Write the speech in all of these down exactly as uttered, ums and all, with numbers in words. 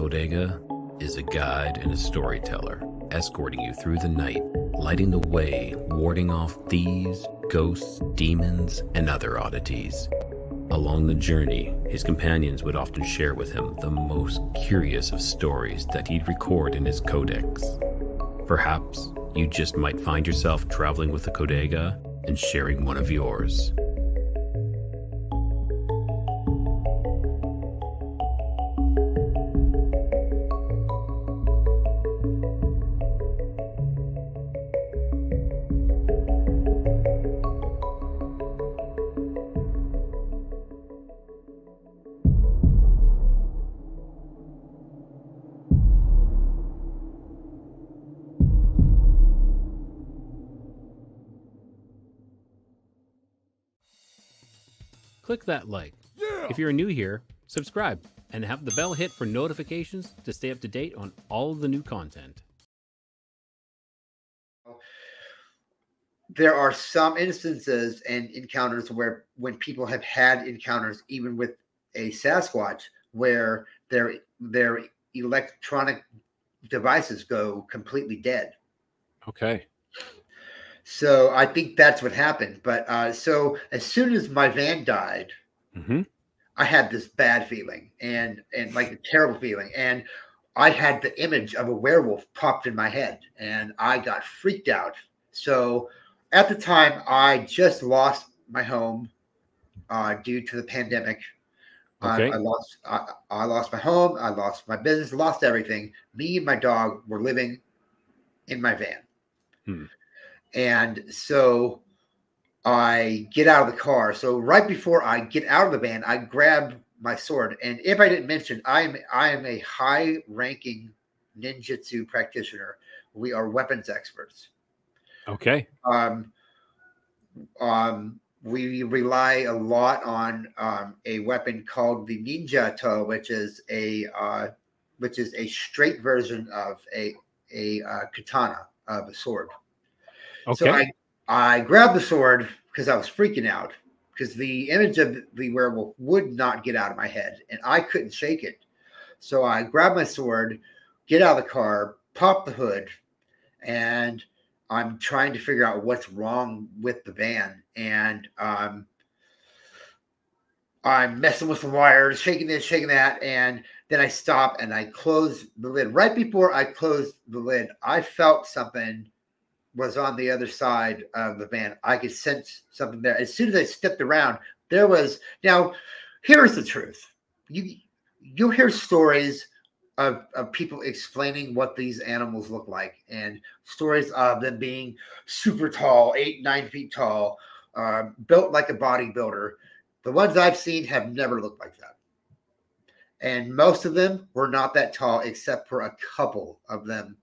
Codega is a guide and a storyteller, escorting you through the night, lighting the way, warding off thieves, ghosts, demons, and other oddities. Along the journey, his companions would often share with him the most curious of stories that he'd record in his codex. Perhaps you just might find yourself traveling with the Codega and sharing one of yours. Click that like. Yeah! If you're new here, subscribe and have the bell hit for notifications to stay up to date on all the new content. There are some instances and encounters where when people have had encounters even with a Sasquatch where their their electronic devices go completely dead. Okay. So I think that's what happened. But uh, so as soon as my van died, mm-hmm. I had this bad feeling and and like a terrible feeling. And I had the image of a werewolf popped in my head and I got freaked out. So at the time, I just lost my home uh, due to the pandemic. Okay. I, I lost I, I lost my home. I lost my business, lost everything. Me and my dog were living in my van. Hmm. And so I get out of the car. So right before I get out of the van, I grab my sword. And if I didn't mention, I am I am a high-ranking ninjutsu practitioner. We are weapons experts. Okay. Um. Um. We rely a lot on um, a weapon called the ninjutsu, which is a uh, which is a straight version of a a uh, katana of a sword. Okay. So I, I grabbed the sword because I was freaking out because the image of the werewolf would not get out of my head and I couldn't shake it. So I grabbed my sword, get out of the car, pop the hood, and I'm trying to figure out what's wrong with the van. And um, I'm messing with the wires, shaking this, shaking that. And then I stop and I close the lid. Right before I closed the lid, I felt something was on the other side of the van. I could sense something there. As soon as I stepped around, there was... Now, here's the truth. You, you'll hear stories of, of people explaining what these animals look like and stories of them being super tall, eight, nine feet tall, uh, built like a bodybuilder. The ones I've seen have never looked like that. And most of them were not that tall, except for a couple of them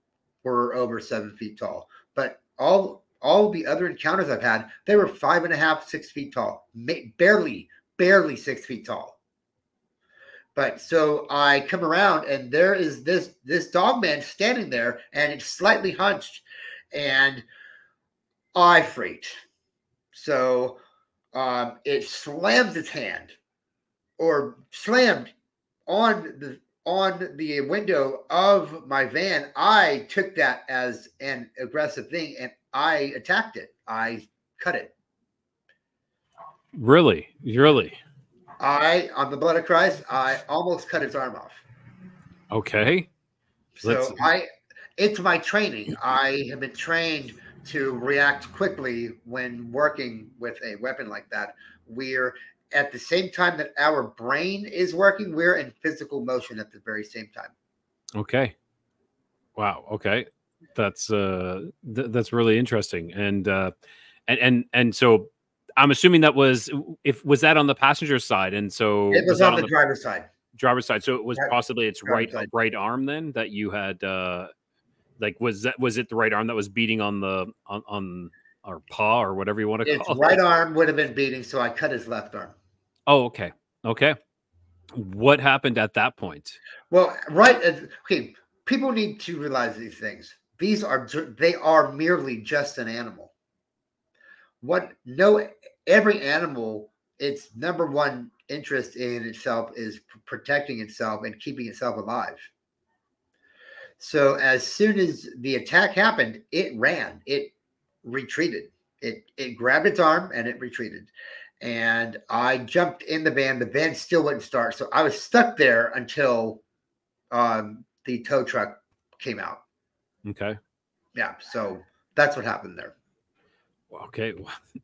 were over seven feet tall. But all all the other encounters I've had, they were five and a half, six feet tall, barely, barely six feet tall. But so I come around and there is this this dog man standing there and it's slightly hunched and I freaked. So um, it slams its hand or slammed on the on the window of my van. I took that as an aggressive thing and I attacked it. I cut it. Really? Really? I, on the blood of Christ, I almost cut its arm off. Okay. So Let's... I, it's my training. I have been trained to react quickly when working with a weapon like that. We're At the same time that our brain is working, we're in physical motion at the very same time. Okay. Wow. Okay. That's uh, th that's really interesting. And uh, and and and so I'm assuming that was if was that on the passenger side, and so it was, was on, on the driver's side. Driver's side. So it was driver's possibly its right side. right arm then that you had. Uh, like was that was it the right arm that was beating on the on on or paw or whatever you want to call it? His right arm would have been beating, so I cut his left arm. Oh, okay. Okay. What happened at that point? Well, right. Okay. People need to realize these things. These are, they are merely just an animal. What, no, every animal, its number one interest in itself is protecting itself and keeping itself alive. So as soon as the attack happened, it ran, it retreated, it, it grabbed its arm and it retreated. And I jumped in the van. The van still wouldn't start. So I was stuck there until um, the tow truck came out. Okay. Yeah. So that's what happened there. Okay.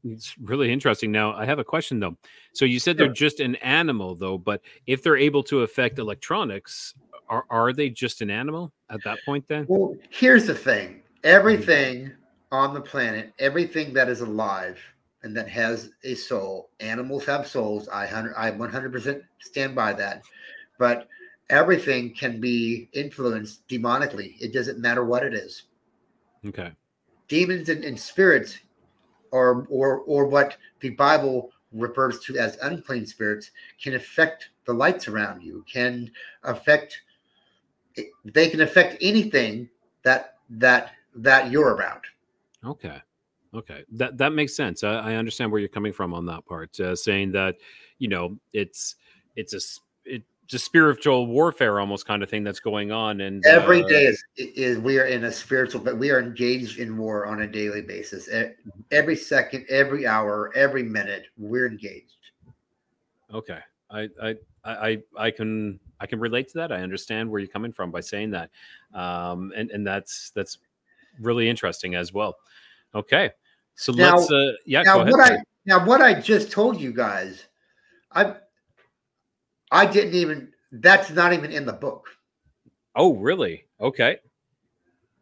It's really interesting. Now, I have a question, though. So you said they're just an animal, though, but if they're able to affect electronics, are, are they just an animal at that point then? Well, here's the thing. Everything on the planet, everything that is alive and that has a soul, animals have souls. I one hundred percent stand by that. But everything can be influenced demonically. It doesn't matter what it is. Okay. Demons and, and spirits Or, or or what the Bible refers to as unclean spirits can affect the lights around you, can affect, they can affect anything that that that you're around. Okay. Okay. That that makes sense. I, I understand where you're coming from on that part, uh, saying that, you know, it's it's a it's a spiritual warfare almost kind of thing that's going on. And every uh, day is, is we are in a spiritual, but we are engaged in war on a daily basis. Every second, every hour, every minute, we're engaged. Okay. I, I, I, I can, I can relate to that. I understand where you're coming from by saying that. Um, and, and that's, that's really interesting as well. Okay. So now, let's, uh, yeah, now go ahead. What I, now what I just told you guys, I've, I didn't even, that's not even in the book. Oh, really? Okay.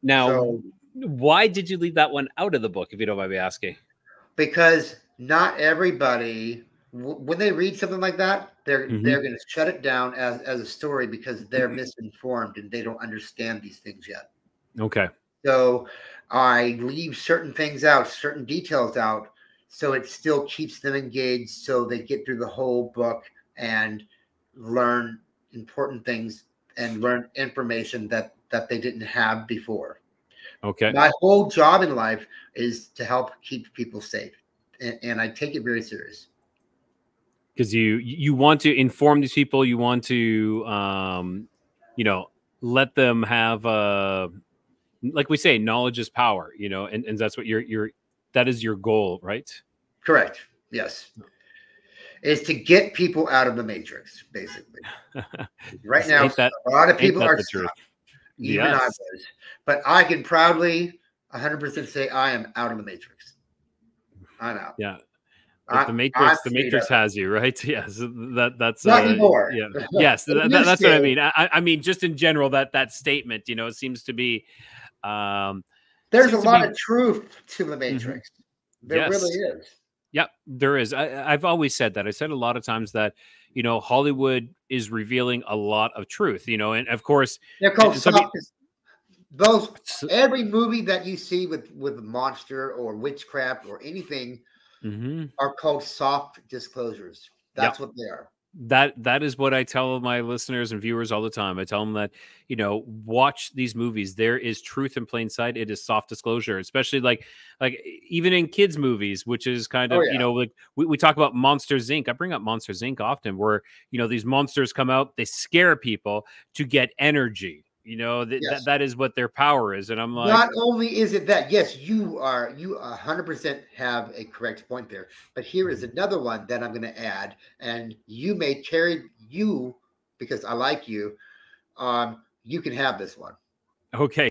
Now, so, why did you leave that one out of the book, if you don't mind me asking? Because not everybody, w when they read something like that, they're mm-hmm. they're going to shut it down as, as a story because they're mm-hmm. misinformed and they don't understand these things yet. Okay. So I leave certain things out, certain details out, so it still keeps them engaged so they get through the whole book and learn important things and learn information that that they didn't have before. Okay. My whole job in life is to help keep people safe, and, and I take it very serious. Because you you want to inform these people, you want to um, you know, let them have uh, like we say, knowledge is power. You know, and and that's what your your that is your goal, right? Correct. Yes. Is to get people out of the matrix, basically. Right now, that, a lot of people are stuck. Even yes. I was. But I can proudly one hundred percent say I am out of the matrix. I'm out. Yeah. I, the matrix, the matrix has you, right? Yes. That, that's not uh, anymore. Yeah. Yes. that, that, that's what I mean. I, I mean, just in general, that that statement, you know, it seems to be. Um, There's a lot be... of truth to the matrix. Mm-hmm. There yes. really is. Yeah, there is. I, I've always said that. I said a lot of times that, you know, Hollywood is revealing a lot of truth, you know, and of course, they're called somebody, those every movie that you see with with monster or witchcraft or anything mm-hmm. are called soft disclosures. That's yep. what they are. That that is what I tell my listeners and viewers all the time. I tell them that, you know, watch these movies. There is truth in plain sight. It is soft disclosure, especially like like even in kids movies, which is kind of, oh, yeah. you know, like we, we talk about Monsters, Incorporated. I bring up Monsters, Incorporated often where, you know, these monsters come out. They scare people to get energy. You know, th yes. that, that is what their power is. And I'm like, not only is it that, yes, you are, you one hundred percent have a correct point there, but here is another one that I'm going to add. And you may carry you because I like you. Um, you can have this one. Okay.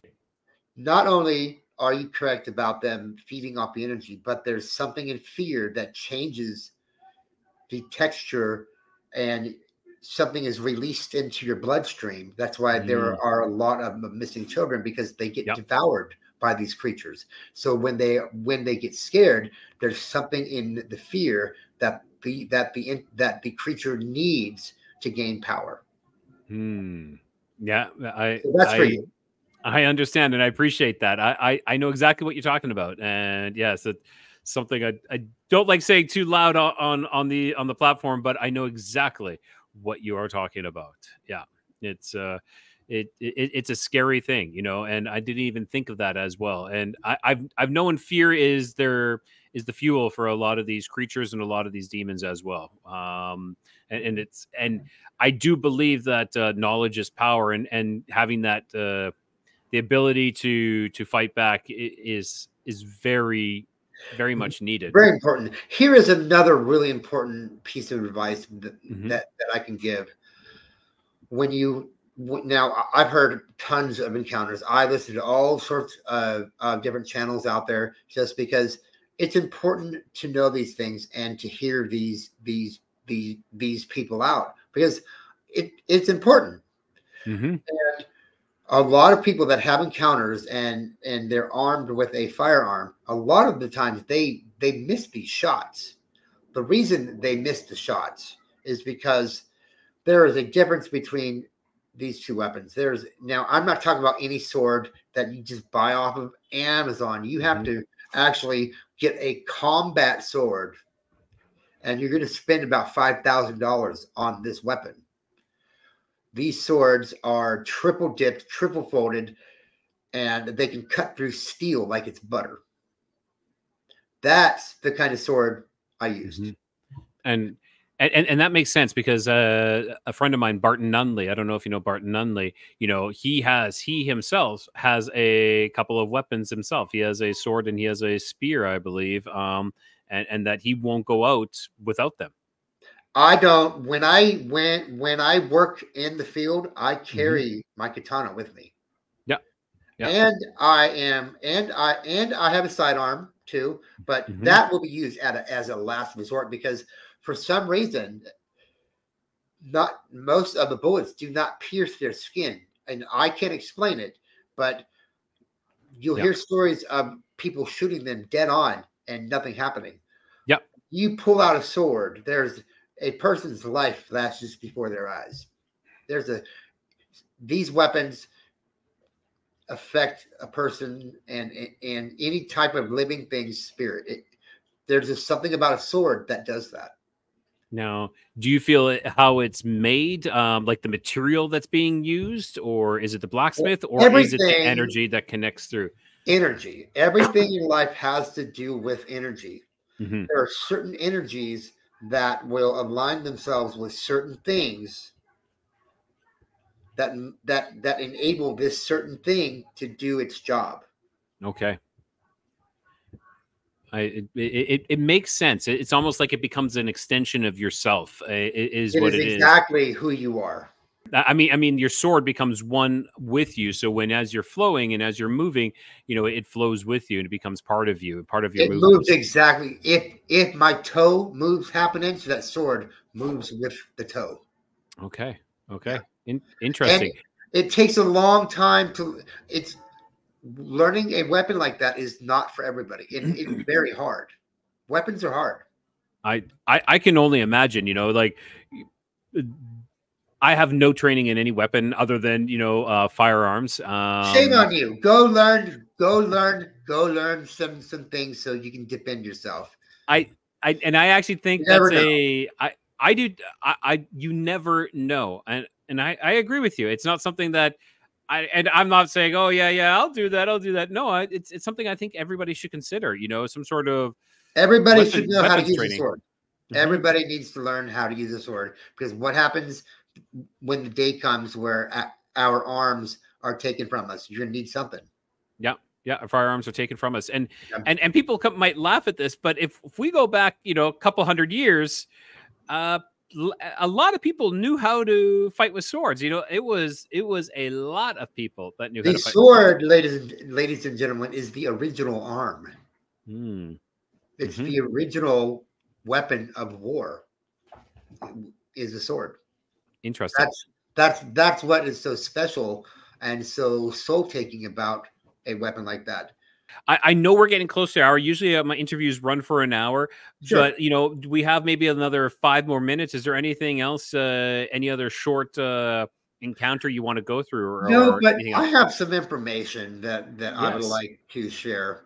Not only are you correct about them feeding off the energy, but there's something in fear that changes the texture and something is released into your bloodstream. That's why mm. there are a lot of missing children because they get yep. devoured by these creatures. So when they when they get scared, there's something in the fear that the that the that the creature needs to gain power. Hmm. Yeah, I. So that's I, for you. I understand and I appreciate that. I I, I know exactly what you're talking about, and yes. It, something I, I don't like saying too loud on, on on the on the platform, but I know exactly what you are talking about. Yeah, it's uh it, it it's a scary thing, you know, and I didn't even think of that as well. And I, I've I've known fear is there is the fuel for a lot of these creatures and a lot of these demons as well. Um and, and it's and I do believe that uh, knowledge is power, and and having that uh the ability to to fight back is is very, very much needed. Very important. Here is another really important piece of advice that mm-hmm. that, that I can give. When you now, I've heard tons of encounters. I listen to all sorts of, of different channels out there, just because it's important to know these things and to hear these these these these people out, because it it's important. Mm-hmm. And a lot of people that have encounters and and they're armed with a firearm, a lot of the times they they miss these shots. The reason they miss the shots is because there is a difference between these two weapons. There's now I'm not talking about any sword that you just buy off of Amazon. You have mm-hmm. to actually get a combat sword, and you're going to spend about five thousand dollars on this weapon. These swords are triple dipped, triple folded, and they can cut through steel like it's butter. That's the kind of sword I used. Mm-hmm. And, and and that makes sense, because uh, a friend of mine, Barton Nunley, I don't know if you know Barton Nunley, you know, he has, he himself has a couple of weapons himself. He has a sword and he has a spear, I believe, um, and, and that he won't go out without them. I don't, when I went, when I work in the field, I carry mm-hmm. my katana with me. Yeah. yeah. And I am, and I, and I have a sidearm too, but mm-hmm. that will be used at a, as a last resort, because for some reason, not most of the bullets do not pierce their skin, and I can't explain it, but you'll yeah. hear stories of people shooting them dead on and nothing happening. Yeah. You pull out a sword. There's, a person's life flashes before their eyes. There's a, these weapons affect a person and, and, and any type of living thing's spirit. It, there's just something about a sword that does that. Now, do you feel it, how it's made, um, like the material that's being used, or is it the blacksmith, or everything, is it the energy that connects through? Energy. Everything in life has to do with energy. Mm-hmm. There are certain energies that will align themselves with certain things that that that enable this certain thing to do its job. Okay. I it it, it makes sense. It's almost like it becomes an extension of yourself. It, it is it what is it exactly is. Exactly who you are. I mean, I mean, your sword becomes one with you. So when, as you're flowing and as you're moving, you know, it flows with you and it becomes part of you, part of your movement. It moves exactly. If if my toe moves half an inch, that sword moves with the toe. Okay. Okay. In, interesting. And it takes a long time to. It's learning a weapon like that is not for everybody. It, it's very hard. Weapons are hard. I, I I can only imagine. You know, like. I have no training in any weapon other than, you know, uh, firearms. Um, Shame on you. Go learn, go learn, go learn some, some things so you can defend yourself. I, I, and I actually think that's know. a, I, I do. I, I, you never know. And, and I, I agree with you. It's not something that I, and I'm not saying, oh yeah, yeah, I'll do that. I'll do that. No, I, it's, it's something I think everybody should consider, you know, some sort of, everybody weapon, should know how to use training. a sword. Mm-hmm. Everybody needs to learn how to use a sword, because what happens when the day comes where our arms are taken from us, you're gonna need something. Yeah, yeah, our firearms are taken from us, and yeah. and and people come, might laugh at this, but if, if we go back, you know, a couple hundred years, uh, a lot of people knew how to fight with swords. You know, it was it was a lot of people that knew the how to fight. The sword, ladies and ladies and gentlemen, is the original arm. Mm. It's mm-hmm. the original weapon of war. Is a sword. Interesting. That's that's that's what is so special and so soul-taking about a weapon like that. I, I know we're getting close to an hour. Usually uh, my interviews run for an hour, sure. but you know we have maybe another five more minutes. Is there anything else? Uh, any other short uh, encounter you want to go through? Or, no, or but I have some information that that yes. I would like to share.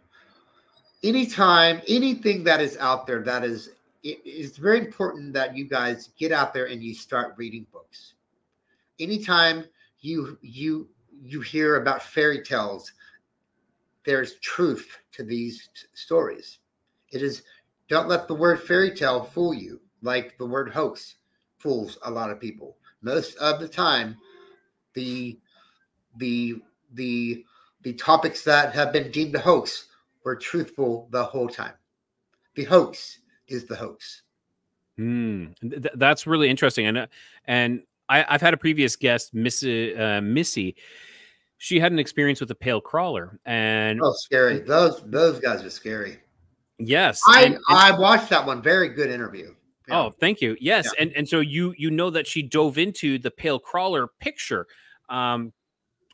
Anytime, anything that is out there that is. It's very important that you guys get out there and you start reading books. Anytime you you you hear about fairy tales, there's truth to these stories. It is, don't let the word fairy tale fool you, like the word hoax fools a lot of people. Most of the time, the the the The topics that have been deemed a hoax were truthful the whole time. The hoax is the hoax. Hmm. Th that's really interesting. And, uh, and I, I've had a previous guest, Missy, uh, Missy. She had an experience with a pale crawler. And oh, scary. Those, those guys are scary. Yes. I, and, and I watched that one. Very good interview. Yeah. Oh, thank you. Yes. Yeah. And, and so you, you know that she dove into the pale crawler picture, um,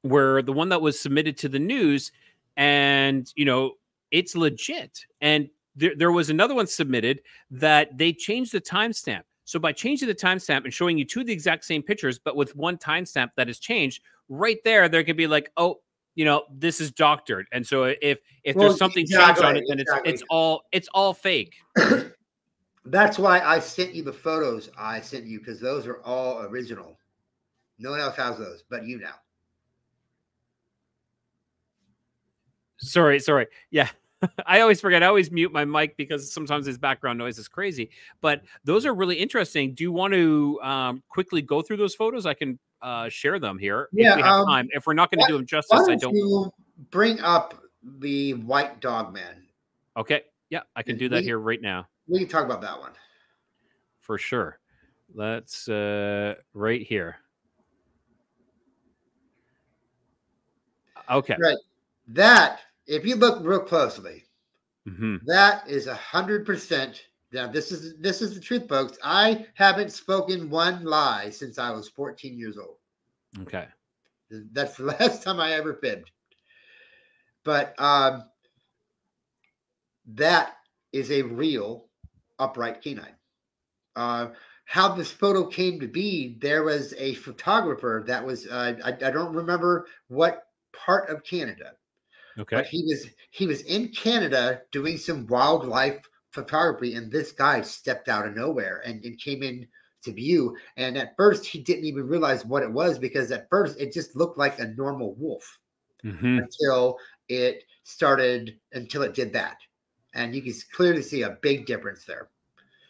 where the one that was submitted to the news, and, you know, it's legit. And there, there was another one submitted that they changed the timestamp. So by changing the timestamp and showing you two of the exact same pictures, but with one timestamp that is changed, right there, there could be like, oh, you know, this is doctored. And so if if well, there's something exactly, changed on it, then exactly. it's it's all it's all fake. That's why I sent you the photos I sent you, because those are all original. No one else has those, but you now. Sorry, sorry. Yeah. I always forget. I always mute my mic because sometimes this background noise is crazy, but those are really interesting. Do you want to um, quickly go through those photos? I can uh, share them here yeah, if we have um, time. If we're not going to do them justice, why don't I don't you bring up the white dog man. Okay. Yeah, I can do that we, here right now. We can talk about that one. For sure. That's uh, right here. Okay. Right. That, if you look real closely, mm-hmm. that is a hundred percent. Now, this is this is the truth, folks. I haven't spoken one lie since I was fourteen years old. Okay, that's the last time I ever fibbed. But um, that is a real upright canine. Uh, how this photo came to be, there was a photographer that was uh, I, I don't remember what part of Canada. Okay. But he was he was in Canada doing some wildlife photography, and this guy stepped out of nowhere and, and came in to view. And at first, he didn't even realize what it was, because at first it just looked like a normal wolf mm-hmm. until it started until it did that, and you can clearly see a big difference there.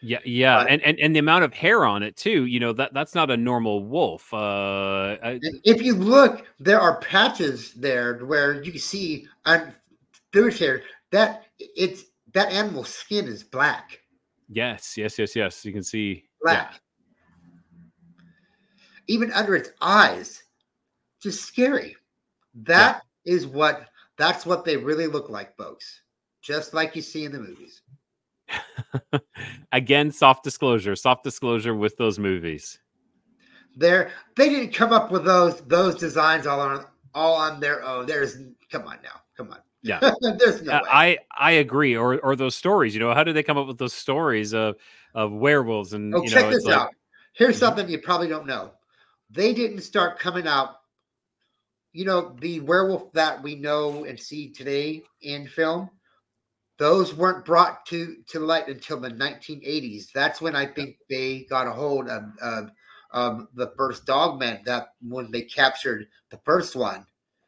Yeah, yeah, uh, and, and and the amount of hair on it too. You know that that's not a normal wolf. Uh, I, if you look, there are patches there where you can see um, through here that it's that animal's skin is black. Yes, yes, yes, yes. You can see black. Yeah. Even under its eyes, just scary. That yeah. is what that's what they really look like, folks. Just like you see in the movies. Again, soft disclosure, soft disclosure with those movies. They're, they didn't come up with those those designs all on all on their own. There's come on now, come on. Yeah, there's no uh, way. I I agree. Or or those stories. You know, how do they come up with those stories of of werewolves? And oh, you check know, this it's out. Like, here's something you probably don't know. They didn't start coming out. You know, the werewolf that we know and see today in film. Those weren't brought to, to light until the nineteen eighties. That's when I think they got a hold of, of, of the first dogman, that when they captured the first one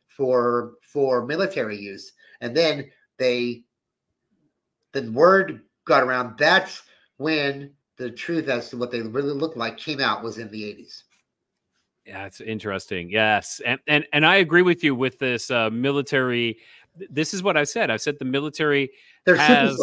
for for military use. And then they the word got around. That's when the truth as to what they really looked like came out, was in the eighties. Yeah, it's interesting. Yes. And and and I agree with you with this uh, military. This is what I've said. I've said the military They're has,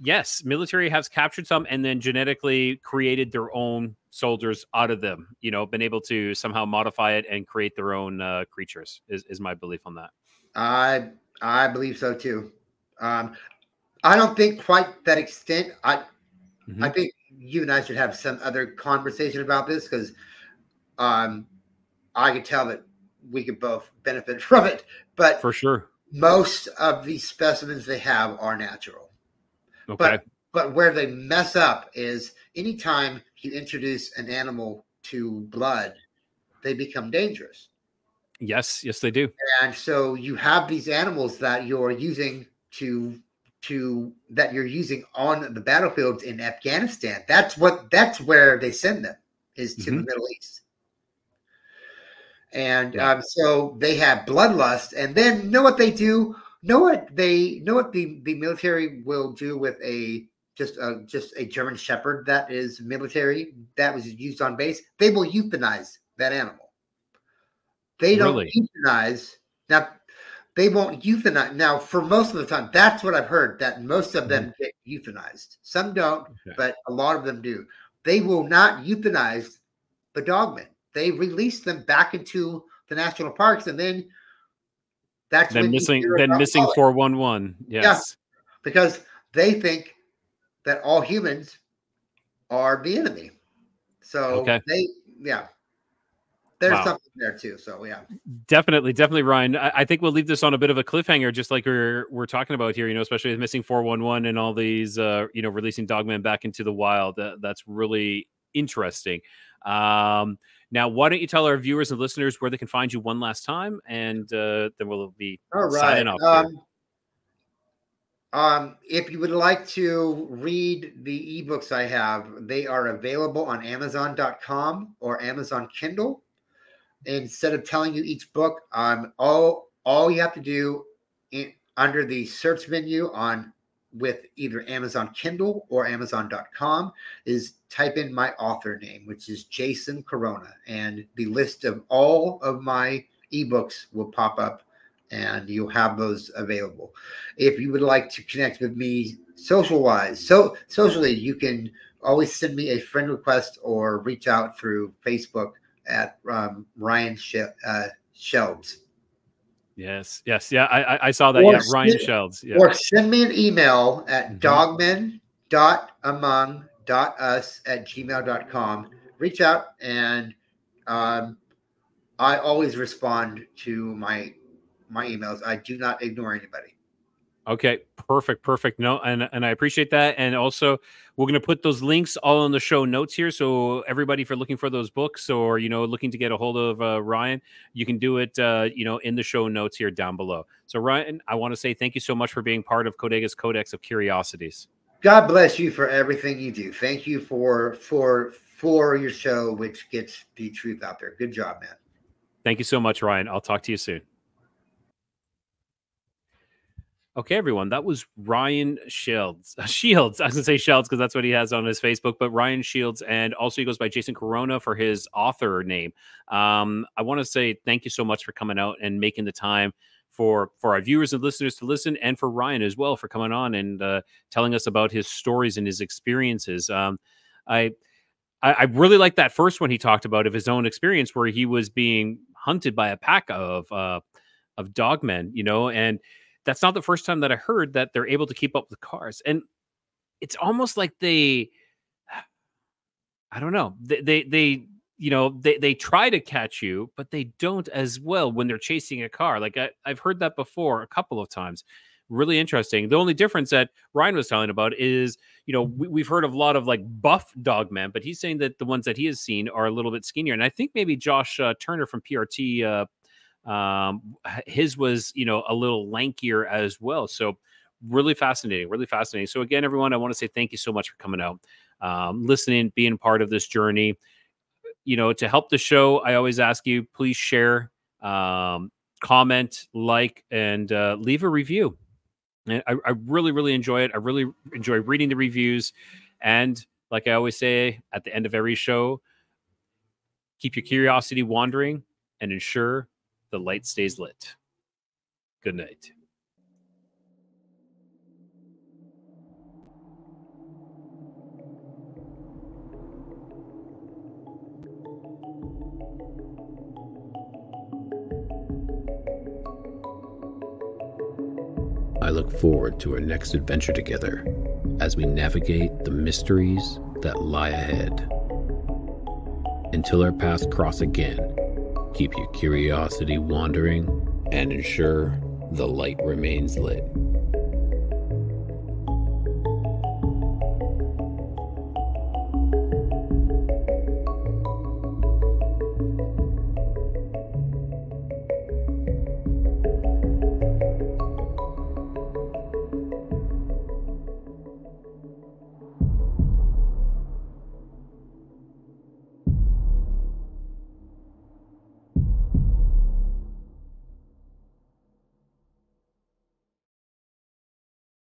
yes, military has captured some and then genetically created their own soldiers out of them, you know, been able to somehow modify it and create their own uh, creatures is, is my belief on that. I, I believe so too. Um, I don't think quite that extent. I, mm-hmm. I think you and I should have some other conversation about this, because um, I could tell that we could both benefit from it, but for sure. Most of the specimens they have are natural. Okay. But, but where they mess up is anytime you introduce an animal to blood, they become dangerous. Yes, yes, they do. And so you have these animals that you're using to to that you're using on the battlefields in Afghanistan. That's what that's where they send them, is to mm-hmm. the Middle East. And um, so they have bloodlust, and then know what they do, know what they know what the, the military will do with a just a just a German Shepherd that is military that was used on base. They will euthanize that animal. They don't really? euthanize now. they won't euthanize. Now, for most of the time, that's what I've heard, that most of them get euthanized. Some don't, okay. but a lot of them do. They will not euthanize the dogmen. They release them back into the national parks, and then that's then missing. Then missing four one one. Yes, yeah, because they think that all humans are the enemy. So okay. they, yeah. There's wow. something there too, so yeah, definitely, definitely, Ryan. I, I think we'll leave this on a bit of a cliffhanger, just like we're we're talking about here. You know, especially with missing four one one and all these, uh, you know, releasing dogmen back into the wild. Uh, that's really interesting. Um, now, why don't you tell our viewers and listeners where they can find you one last time, and uh, then we'll be all right. signing off. Um, um, if you would like to read the ebooks I have, they are available on Amazon dot com or Amazon Kindle. Instead of telling you each book, um, all all you have to do in, under the search menu on with either Amazon Kindle or Amazon dot com is type in my author name, which is Jason Corona, and the list of all of my ebooks will pop up, and you'll have those available. If you would like to connect with me social-wise, so socially, you can always send me a friend request or reach out through Facebook at um, Ryan Sh uh, Shields. Yes, yes, yeah, I, I saw that, or yeah, Ryan send, Shields. Yeah. Or send me an email at mm-hmm. dogmen dot among dot us at gmail dot com. Reach out, and um, I always respond to my, my emails. I do not ignore anybody. Okay, perfect, perfect. No, and and I appreciate that. And also, we're going to put those links all in the show notes here. So everybody, if you're looking for those books or, you know, looking to get a hold of uh, Ryan, you can do it, uh, you know, in the show notes here down below. So Ryan, I want to say thank you so much for being part of Codega's Codex of Curiosities. God bless you for everything you do. Thank you for for for your show, which gets the truth out there. Good job, man. Thank you so much, Ryan. I'll talk to you soon. Okay, everyone, that was Ryan Shields. Shields, I was going to say Shields because that's what he has on his Facebook, but Ryan Shields, and also he goes by Jason Corona for his author name. Um, I want to say thank you so much for coming out and making the time for, for our viewers and listeners to listen, and for Ryan as well for coming on and uh, telling us about his stories and his experiences. Um, I, I, I really like that first one he talked about of his own experience where he was being hunted by a pack of, uh, of dogmen, you know, and that's not the first time that I heard that they're able to keep up with cars. And it's almost like they, I don't know, they, they, they you know, they, they try to catch you, but they don't as well when they're chasing a car. Like I, I've heard that before a couple of times. Really interesting. The only difference that Ryan was telling about is, you know, we, we've heard of a lot of like buff dogmen, but he's saying that the ones that he has seen are a little bit skinnier. And I think maybe Josh uh, Turner from P R T, uh, um his was, you know, a little lankier as well. So really fascinating, really fascinating. So again, everyone, I want to say thank you so much for coming out, um listening, being part of this journey. You know, to help the show, I always ask you, please share, um comment, like, and uh leave a review. And I, I really really enjoy it. I really enjoy reading the reviews, and like I always say at the end of every show, keep your curiosity wandering and ensure the light stays lit. Good night. I look forward to our next adventure together as we navigate the mysteries that lie ahead. Until our paths cross again, keep your curiosity wandering and ensure the light remains lit.